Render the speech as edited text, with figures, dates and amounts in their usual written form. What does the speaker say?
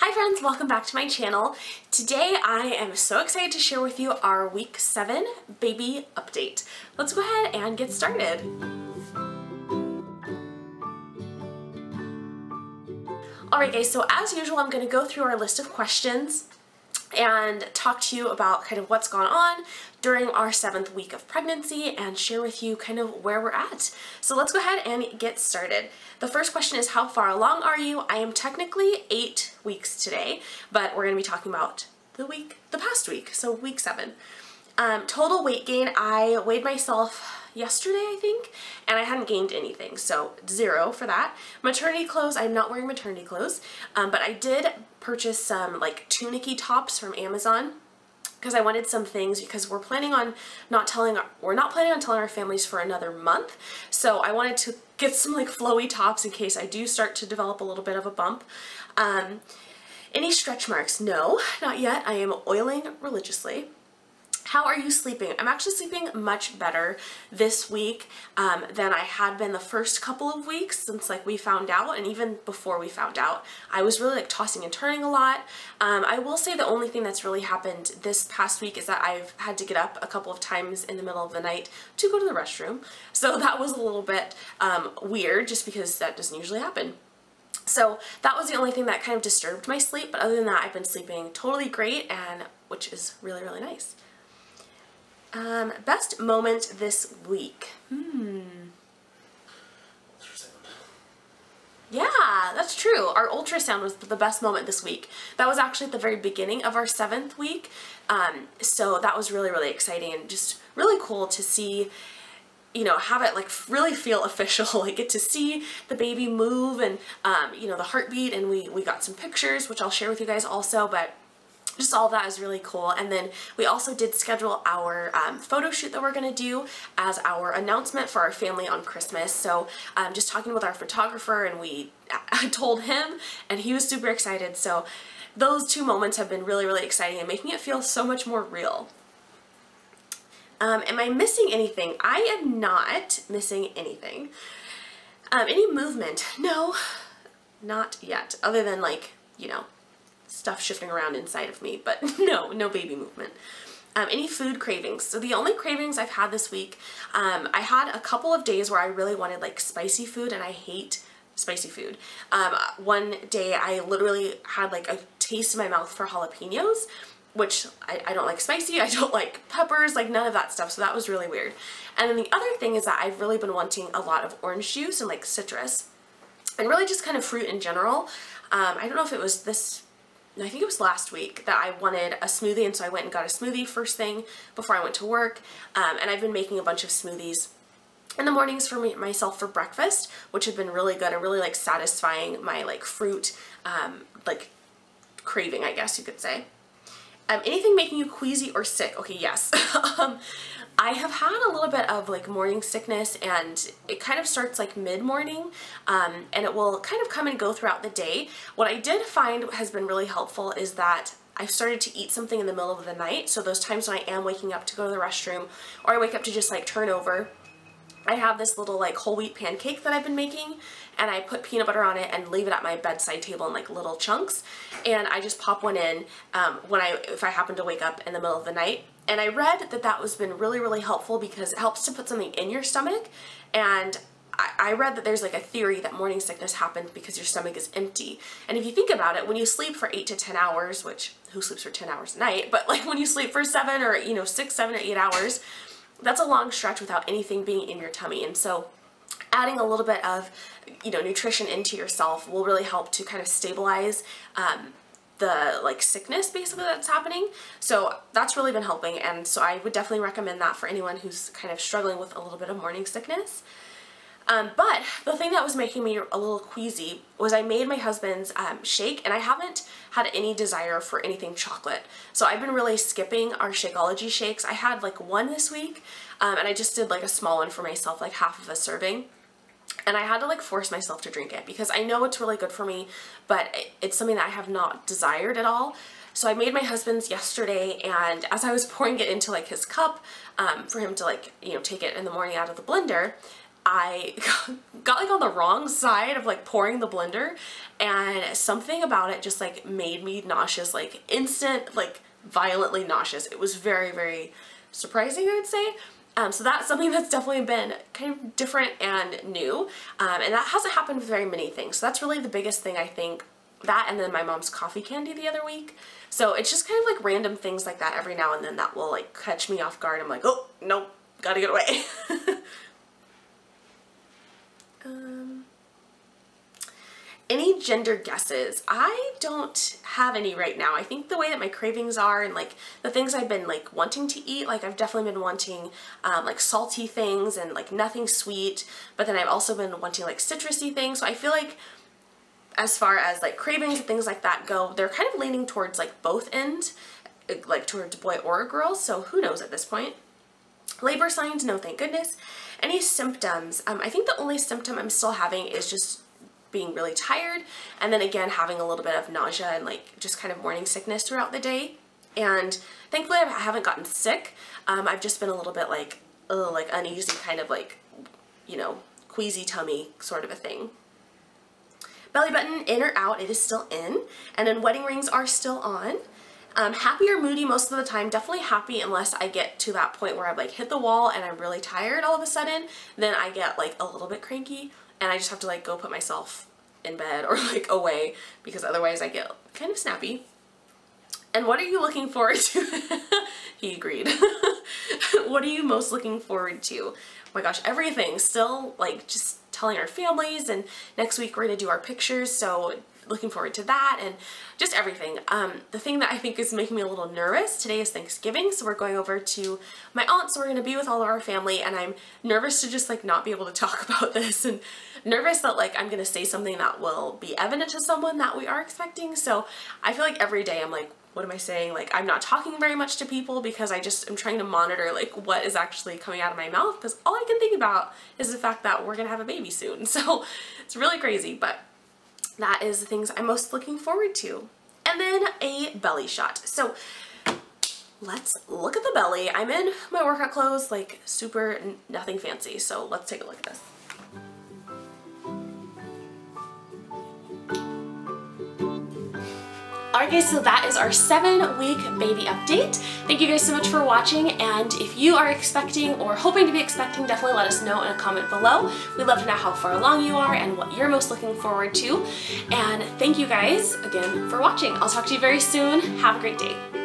Hi friends, welcome back to my channel. Today I am so excited to share with you our week 7 baby update. Let's go ahead and get started. Alright guys, so as usual I'm going to go through our list of questions and talk to you about kind of what's gone on during our 7th week of pregnancy and share with you kind of where we're at. So let's go ahead and get started. The first question is, how far along are you? I am technically 8 weeks today, but we're going to be talking about the past week, so week 7. Total weight gain, I weighed myself yesterday, I think, and I hadn't gained anything, so 0 for that. Maternity clothes, I'm not wearing maternity clothes, but I did purchase some like tunicky tops from Amazon because I wanted some things, because we're planning on not telling our families for another month, so I wanted to get some like flowy tops in case I do start to develop a little bit of a bump. Any stretch marks? No, not yet. I am oiling religiously. How are you sleeping? I'm actually sleeping much better this week than I had been the first couple of weeks since like we found out, and even before we found out. I was really like tossing and turning a lot. I will say the only thing that's really happened this past week is that I've had to get up a couple of times in the middle of the night to go to the restroom. So that was a little bit weird, just because that doesn't usually happen. So that was the only thing that kind of disturbed my sleep, but other than that I've been sleeping totally great, and which is really, really nice. Best moment this week. Ultrasound. Yeah, that's true. Our ultrasound was the best moment this week. That was actually at the very beginning of our 7th week. So that was really, really exciting and just really cool to see, you know, have it like really feel official. Like get to see the baby move and, you know, the heartbeat, and we got some pictures, which I'll share with you guys also, but just all of that is really cool. And then we also did schedule our photo shoot that we're going to do as our announcement for our family on Christmas. So just talking with our photographer, and I told him, and he was super excited. So those two moments have been really, really exciting and making it feel so much more real. Am I missing anything? I am not missing anything. Any movement? No, not yet. Other than like, you know, stuff shifting around inside of me, but no baby movement. Any food cravings? So the only cravings I've had this week, I had a couple of days where I really wanted like spicy food, and I hate spicy food. One day I literally had like a taste in my mouth for jalapenos, which I don't like spicy, I don't like peppers, like none of that stuff, so that was really weird. And then the other thing is that I've really been wanting a lot of orange juice and like citrus, and really just kind of fruit in general. I don't know if it was this, I think it was last week, that I wanted a smoothie, and so I went and got a smoothie first thing before I went to work, and I've been making a bunch of smoothies in the mornings for myself for breakfast, which have been really good and really like satisfying my like fruit like craving, I guess you could say. Anything making you queasy or sick? Okay, yes. I have had a little bit of like morning sickness, and it kind of starts like mid-morning, and it will kind of come and go throughout the day. What I did find has been really helpful is that I've started to eat something in the middle of the night, so those times when I am waking up to go to the restroom, or I wake up to just like turn over, I have this little like whole wheat pancake that I've been making, and I put peanut butter on it and leave it at my bedside table in like little chunks, and I just pop one in if I happen to wake up in the middle of the night. And I read that that has been really, really helpful because it helps to put something in your stomach, and I read that there's like a theory that morning sickness happens because your stomach is empty. And if you think about it, when you sleep for 8 to 10 hours, which who sleeps for 10 hours a night, but like when you sleep for 7 or, you know, 6, 7, or 8 hours, that's a long stretch without anything being in your tummy, and so adding a little bit of, you know, nutrition into yourself will really help to kind of stabilize the like sickness basically that's happening. So that's really been helping, and so I would definitely recommend that for anyone who's kind of struggling with a little bit of morning sickness. But the thing that was making me a little queasy was I made my husband's shake, and I haven't had any desire for anything chocolate. So I've been really skipping our Shakeology shakes. I had like one this week, and I just did like a small one for myself, like half of a serving. And I had to like force myself to drink it because I know it's really good for me, but it's something that I have not desired at all. So I made my husband's yesterday, and as I was pouring it into like his cup for him to like, you know, take it in the morning out of the blender, I got like on the wrong side of like pouring the blender, and something about it just like made me nauseous, like instant, like violently nauseous. It was very, very surprising, I would say. So that's something that's definitely been kind of different and new, and that hasn't happened with very many things. So that's really the biggest thing, I think. That and then my mom's coffee candy the other week. So it's just kind of like random things like that every now and then that will like catch me off guard. I'm like, oh, no, gotta get away. Any gender guesses? I don't have any right now. I think the way that my cravings are and like the things I've been like wanting to eat, like I've definitely been wanting like salty things and like nothing sweet, but then I've also been wanting like citrusy things. So I feel like as far as like cravings and things like that go, they're kind of leaning towards like both ends, like towards boy or girl, so who knows at this point. Labor signs, no thank goodness. Any symptoms? I think the only symptom I'm still having is just being really tired, and then again having a little bit of nausea and like just kind of morning sickness throughout the day. And thankfully I haven't gotten sick. I've just been a little bit like, ugh, like uneasy, kind of like, you know, queasy tummy sort of a thing. Belly button, in or out? It is still in. And then wedding rings are still on. Happy or moody most of the time? Definitely happy, unless I get to that point where I've like hit the wall and I'm really tired all of a sudden. Then I get like a little bit cranky and I just have to like go put myself in bed or like away, because otherwise I get kind of snappy. And what are you looking forward to? He agreed. What are you most looking forward to? Oh my gosh, everything. Still like just telling our families, and next week we're going to do our pictures, so looking forward to that and just everything. The thing that I think is making me a little nervous, today is Thanksgiving, so we're going over to my aunt's, so we're going to be with all of our family, and I'm nervous to just like not be able to talk about this, and nervous that like I'm going to say something that will be evident to someone that we are expecting. So I feel like every day I'm like, what am I saying? Like I'm not talking very much to people because I just am trying to monitor like what is actually coming out of my mouth, because all I can think about is the fact that we're going to have a baby soon. So it's really crazy, but that is the things I'm most looking forward to. And then a belly shot. So let's look at the belly. I'm in my workout clothes, like super nothing fancy. So let's take a look at this. Alright guys, so that is our 7-week baby update. Thank you guys so much for watching, and if you are expecting or hoping to be expecting, definitely let us know in a comment below. We'd love to know how far along you are and what you're most looking forward to. And thank you guys again for watching. I'll talk to you very soon. Have a great day.